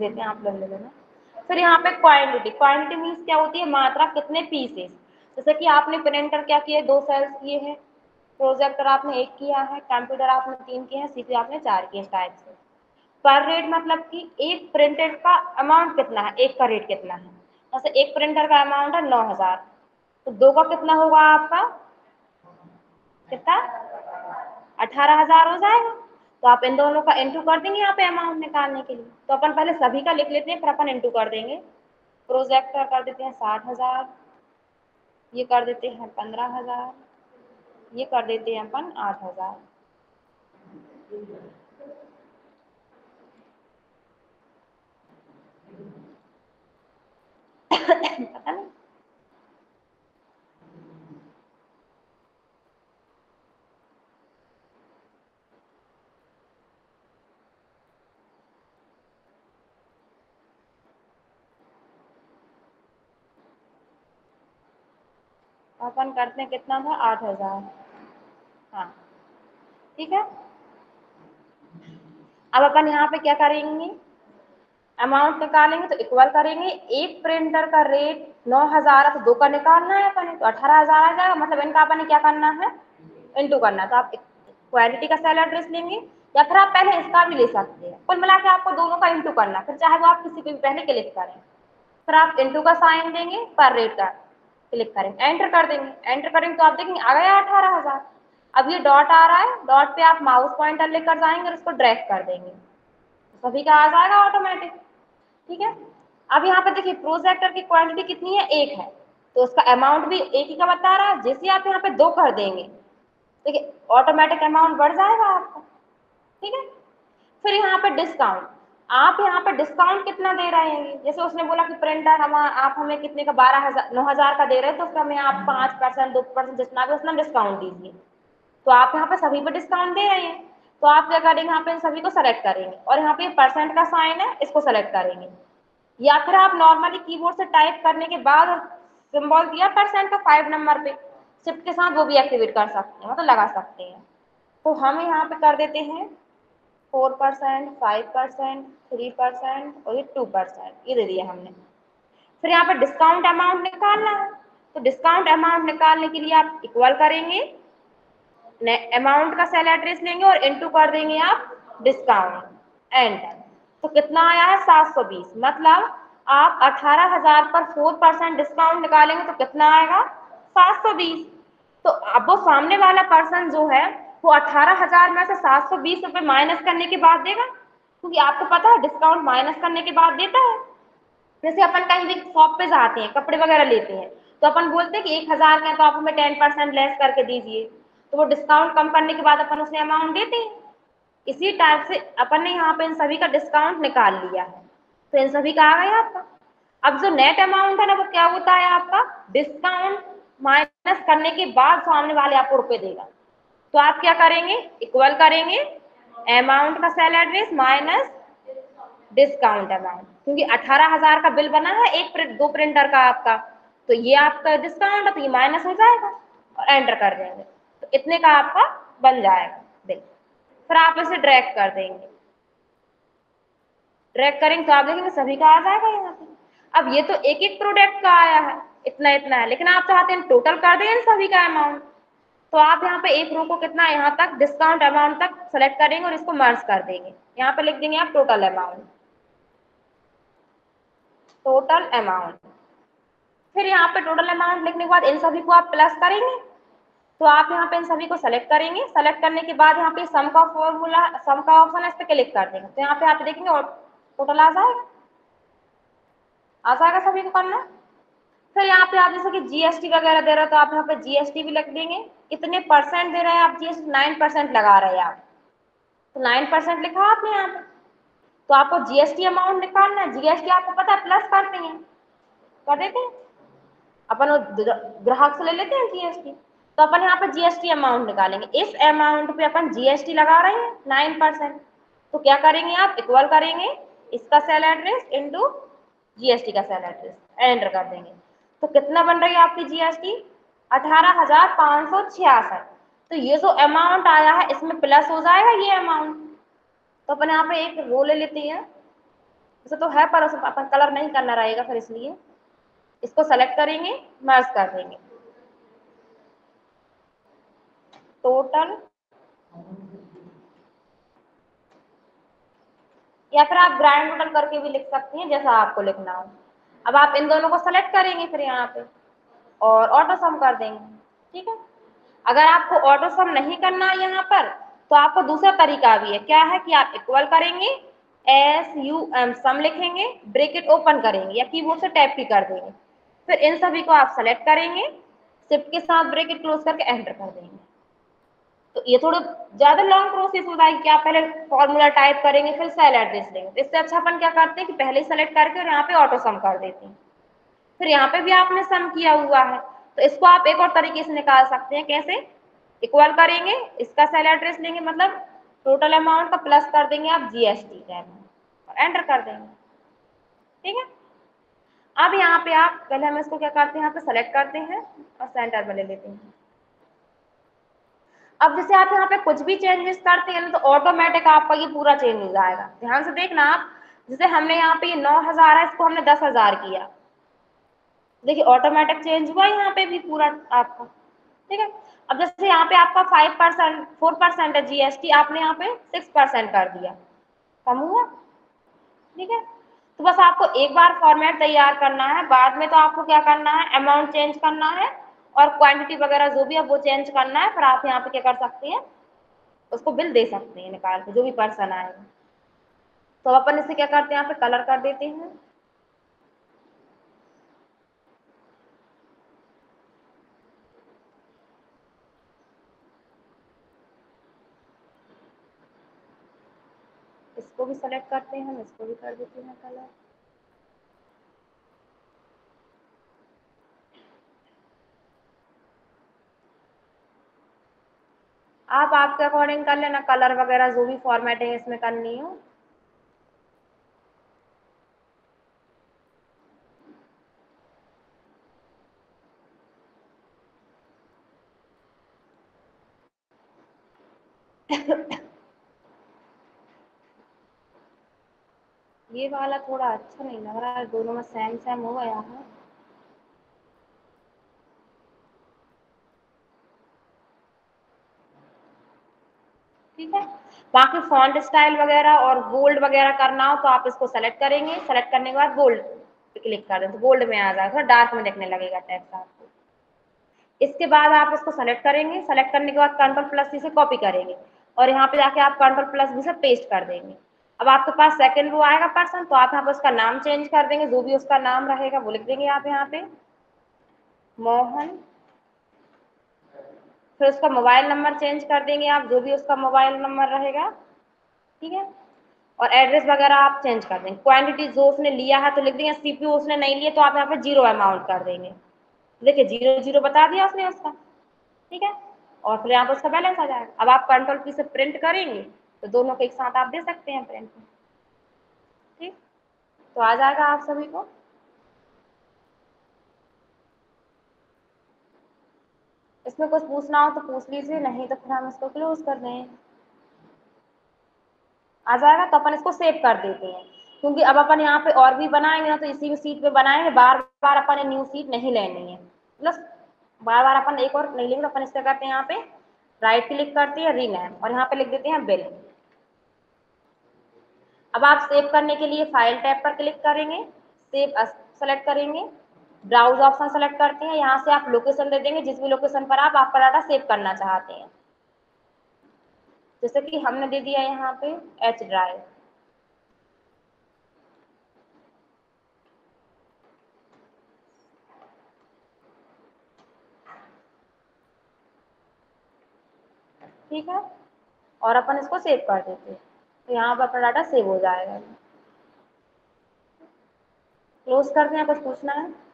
देते हैं, आप लोग ले लेना। फिर यहाँ पे क्वांटिटी, क्वांटिटी मीन्स क्या होती है, मात्रा, कितने पीसेस। जैसे कि आपने प्रिंटर क्या किए, 2 सेल्स किए हैं, प्रोजेक्टर आपने 1 किया है, कंप्यूटर आपने 3 किए हैं, सीपीयू आपने 4 किए। टाइप से पर रेट मतलब कि एक प्रिंटर का अमाउंट कितना है, एक का रेट कितना है। जैसे एक प्रिंटर का अमाउंट है 9,000, तो 2 का कितना होगा आपका, कितना 18,000 हो जाएगा। तो आप इन दोनों का इंटू कर देंगे यहाँ पे अमाउंट निकालने के लिए। तो अपन पहले सभी का लिख लेते हैं, फिर अपन इंटू कर देंगे। प्रोजेक्टर कर देते हैं 60,000, ये कर देते हैं 15,000, ये कर देते हैं अपन 8,000। पता नहीं, अपन करते हैं कितना था, 8,000। हाँ ठीक है। अब अपन यहाँ पे क्या करेंगे, अमाउंट निकालेंगे, तो इक्वल करेंगे। एक प्रिंटर का रेट 9,000 है, तो 2 का निकालना है अपन, तो 18,000 आ जाएगा। मतलब इनका अपन क्या करना है, इंटू करना है। तो आप क्वांटिटी का सेल एड्रेस लेंगे, या फिर आप पहले इसका भी ले सकते हैं। कुल मिला के आपको दोनों का इंटू करना, फिर चाहे वो आप किसी पे भी पहले क्लिक करें। फिर आप इंटू का साइन देंगे, पर रेट का क्लिक करेंगे, एंटर कर देंगे। एंटर करेंगे तो आप देखेंगे आ गया 18,000। अब ये डॉट आ रहा है, डॉट पे आप माउस पॉइंटर लेकर जाएंगे और इसको ड्रैग कर देंगे, सभी का आ जाएगा ऑटोमेटिक। ठीक है। अब यहाँ पे देखिए प्रोजेक्टर की क्वांटिटी कितनी है, 1 है, तो उसका अमाउंट भी 1 ही का बता रहा है। जैसे आप यहाँ पे 2 कर देंगे, देखिए ऑटोमेटिक अमाउंट बढ़ जाएगा आपका। ठीक है। फिर यहाँ पे डिस्काउंट, आप यहाँ पे डिस्काउंट कितना दे रहे हैं। जैसे उसने बोला कि प्रिंटर हम आप हमें कितने का 9,000 का दे रहे हैं, तो उसका हमें आप 5%, 2% जितना भी उसमें डिस्काउंट दीजिए। तो आप यहाँ पे सभी पे डिस्काउंट दे रहे हैं। तो आप क्या करेंगे, यहाँ पे इन सभी को सेलेक्ट करेंगे और यहाँ पे परसेंट का साइन है, इसको सेलेक्ट करेंगे। या फिर आप नॉर्मली कीबोर्ड से टाइप करने के बाद और सिंबल दिया परसेंट का 5 नंबर पे शिफ्ट के साथ, वो भी एक्टिवेट कर सकते हैं, मतलब लगा सकते हैं। तो हम यहाँ पे कर देते हैं 4%, 5%, 3% और ये 2%, ये दे दिया हमने। फिर यहाँ पर डिस्काउंट अमाउंट निकालना है, तो डिस्काउंट अमाउंट निकालने के लिए आप इक्वल करेंगे, अमाउंट का सेल एड्रेस लेंगे और इनटू कर देंगे आप डिस्काउंट, एंटर। तो कितना आया है 720। मतलब आप 18,000 पर 4% डिस्काउंट निकालेंगे तो कितना आएगा 720। तो अब वो सामने वाला पर्सन जो है वो 18,000 में से 720 रुपये माइनस करने के बाद देगा, क्योंकि आपको पता है डिस्काउंट माइनस करने के बाद देता है। जैसे अपन कहीं भी शॉप पे जाते हैं, कपड़े वगैरह लेते हैं, तो अपन बोलते हैं कि 1,000 का तो आप हमें 10% लेस करके दीजिए, तो वो डिस्काउंट कम करने के बाद अपन उसने अमाउंट देते हैं। इसी टाइप से अपन ने यहाँ पे इन सभी का डिस्काउंट निकाल लिया है, तो इन सभी का आ गया आपका। अब जो नेट अमाउंट है ना, वो क्या होता है आपका, डिस्काउंट माइनस करने के बाद सामने वाले आपको रुपये देगा। तो आप क्या करेंगे, इक्वल करेंगे अमाउंट का cell address minus discount amount, क्योंकि 18,000 का बिल बना है एक 2 प्रिंटर का आपका, तो ये आपका डिस्काउंट है, तो ये माइनस हो जाएगा और एंटर कर देंगे, तो इतने का आपका बन जाएगा बिल। फिर आप इसे ड्रैग कर देंगे, ड्रैग करेंगे तो आप देखेंगे सभी का आ जाएगा यहाँ पे। अब ये तो एक एक प्रोडक्ट का आया है, इतना इतना है, लेकिन आप चाहते हैं टोटल कर दें इन सभी का अमाउंट। तो आप यहाँ पे एक रो को कितना, यहाँ तक डिस्काउंट अमाउंट तक सेलेक्ट करेंगे और इसको मर्ज कर देंगे। यहाँ पे लिख देंगे आप टोटल अमाउंट, टोटल अमाउंट। फिर यहाँ पे टोटल अमाउंट लिखने के बाद इन सभी को आप प्लस करेंगे, तो आप यहाँ पे इन सभी को सेलेक्ट करेंगे। सेलेक्ट करने के बाद यहाँ पे सम का फॉर्मूला, सम का ऑप्शन है, इस पर क्लिक कर देंगे, तो यहाँ पे आप देखेंगे और टोटल आ जाएगा, आ जाएगा सभी को करना। फिर यहाँ पे आप जैसे कि जीएसटी वगैरह दे रहे हो, तो आप यहाँ पे जीएसटी भी लिख देंगे। इतने परसेंट दे रहे हैं आप जीएसटी, 9% लगा रहे हैं आप, तो 9% लिखा आपने यहाँ पे। तो आपको जीएसटी अमाउंट निकालना है। जीएसटी आपको पता है प्लस करते हैं, कर देते हैं अपन, ग्राहक से ले लेते हैं जीएसटी। तो अपन यहाँ पे जीएसटी अमाउंट निकालेंगे, इस अमाउंट पे अपन जीएसटी लगा रहे हैं 9%। तो क्या करेंगे आप, इक्वल करेंगे इसका सेल एड्रेस इंटू जीएसटी का सेल एड्रेस, एंटर कर देंगे। तो कितना बन रही है आपकी जीएसटी, 18,566। तो ये जो अमाउंट आया है इसमें प्लस हो जाएगा ये अमाउंट। तो अपन यहाँ पे एक रो ले लेते हैं, ऐसा तो है पर अपन कलर नहीं करना रहेगा, फिर इसलिए इसको सेलेक्ट करेंगे, मर्ज कर देंगे। टोटल या फिर आप ग्रैंड टोटल करके भी लिख सकते हैं, जैसा आपको लिखना हो। अब आप इन दोनों को सेलेक्ट करेंगे फिर यहाँ पे और ऑटो सम कर देंगे, ठीक है। अगर आपको ऑटो सम नहीं करना है यहाँ पर, तो आपको दूसरा तरीका भी है। क्या है कि आप इक्वल करेंगे, SUM सम लिखेंगे, ब्रेकेट ओपन करेंगे या कीबोर्ड से टैप की कर देंगे, फिर इन सभी को आप सेलेक्ट करेंगे, शिफ्ट के साथ ब्रेकेट क्लोज करके एंटर कर देंगे। तो ये थोड़ा ज्यादा लॉन्ग प्रोसेस होता है कि आप पहले फॉर्मूला टाइप करेंगे फिर सेल एड्रेस देंगे। तो इससे अच्छा अपन क्या करते हैं कि पहले सेलेक्ट करके और यहाँ पे ऑटो सम कर देते हैं। फिर यहाँ पे भी आपने सम किया हुआ है, तो इसको आप एक और तरीके से निकाल सकते हैं। कैसे? इक्वल करेंगे, इसका सेल एड्रेस लेंगे, मतलब टोटल अमाउंट का प्लस कर देंगे आप GST और एंटर कर देंगे, ठीक है। अब यहाँ पे आप पहले हम इसको क्या करते हैं, यहाँ पे सेलेक्ट करते हैं और सेंटर में ले लेते हैं। अब जैसे आप यहाँ पे कुछ भी चेंजेस करते हैं ना, तो ऑटोमेटिक आपका ये पूरा चेंज हो जाएगा। ध्यान से देखना आप, जैसे हमने यहाँ पे 9,000 है, इसको हमने 10,000 किया, देखिए ऑटोमेटिक चेंज हुआ यहाँ पे भी पूरा आपका, ठीक है। अब जैसे यहाँ पे आपका 5% 4% है GST, आपने यहाँ पे 6% कर दिया, कम हुआ, ठीक है। तो बस आपको एक बार फॉर्मेट तैयार करना है, बाद में तो आपको क्या करना है, अमाउंट चेंज करना है और क्वांटिटी वगैरह जो भी है वो चेंज करना है। फिर आप यहाँ पे क्या कर सकते हैं, उसको बिल दे सकते हैं निकाल के, जो भी पर्सन आएगा। तो अपन इसे क्या करते हैं, यहाँ पे कलर कर देते हैं। इसको भी सेलेक्ट करते हैं हम, इसको भी कर देते हैं कलर। आप आपके अकॉर्डिंग कर लेना कलर वगैरह, जो भी फॉर्मेटिंग इसमें करनी हो। ये वाला थोड़ा अच्छा नहीं लग रहा है, दोनों में सेम सेम हो गया है। ठीक है, बाकी फॉन्ट स्टाइल वगैरह और बोल्ड वगैरह करना हो तो आप इसको सेलेक्ट करेंगे, सेलेक्ट करने के बाद बोल्ड पे क्लिक कर दें, तो बोल्ड में आ जाएगा, डार्क में देखने लगेगा टेक्स्ट आपको। इसके बाद आप इसको सेलेक्ट करेंगे, सेलेक्ट करने के बाद Ctrl+C से कॉपी करेंगे और यहाँ पे जाके आप Ctrl+V से पेस्ट कर देंगे। अब आपके पास सेकंड वो आएगा पर्सन, तो आप यहाँ पे उसका नाम चेंज कर देंगे, जो भी उसका नाम रहेगा वो लिख देंगे आप यहाँ पे, मोहन। फिर उसका मोबाइल नंबर चेंज कर देंगे आप, जो भी उसका मोबाइल नंबर रहेगा, ठीक है। और एड्रेस वगैरह आप चेंज कर देंगे। क्वांटिटी जो उसने लिया है तो लिख देंगे, CPU उसने नहीं लिया तो आप यहाँ पे 0 अमाउंट कर देंगे। देखिए 0 0 बता दिया उसने उसका, ठीक है। और फिर यहाँ पर उसका बैलेंस आ जाएगा। अब आप Ctrl+P से प्रिंट करेंगे तो दोनों को एक साथ आप दे सकते हैं प्रिंट, ठीक। तो आ जाएगा आप सभी को। इसमें कुछ पूछना हो तो पूछ लीजिए, नहीं तो फिर हम इसको क्लोज कर दें। आ जाएगा, तो अपन इसको सेव कर देते हैं, क्योंकि अब अपन यहाँ पे और भी बनाएंगे ना, तो इसी सीट पे बनाएंगे, बार बार अपन न्यू सीट नहीं लेनी है, प्लस बार बार अपन एक और नहीं लेंगे। तो अपन इसका करते हैं, यहाँ पे राइट क्लिक करते हैं, रीनेम, और यहाँ पे लिख देते हैं बिल। अब आप सेव करने के लिए फाइल टैब पर क्लिक करेंगे, सेव सेलेक्ट करेंगे, ब्राउज ऑप्शन सेलेक्ट करते हैं, यहाँ से आप लोकेशन दे देंगे, जिस भी लोकेशन पर आप आपका डाटा सेव करना चाहते हैं। जैसे कि हमने दे दिया यहाँ पे H ड्राइव। ठीक है, और अपन इसको सेव कर देते हैं, तो यहाँ पर अपना डाटा सेव हो जाएगा। क्लोज करते हैं, कुछ पूछना है?